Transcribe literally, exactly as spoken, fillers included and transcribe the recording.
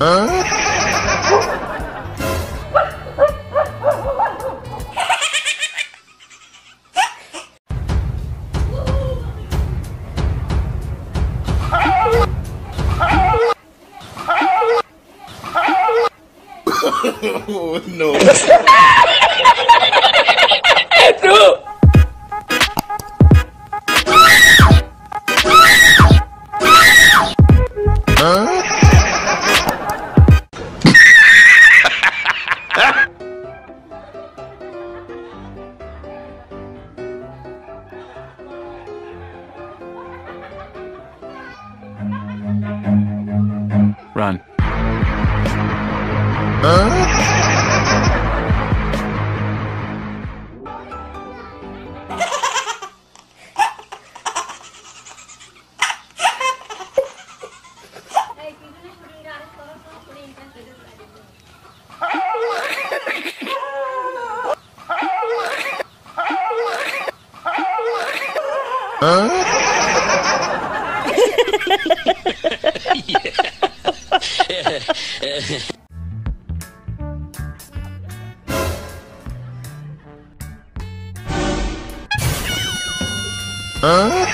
Huh? Oh no. True. Run. Huh? Huh? Huh?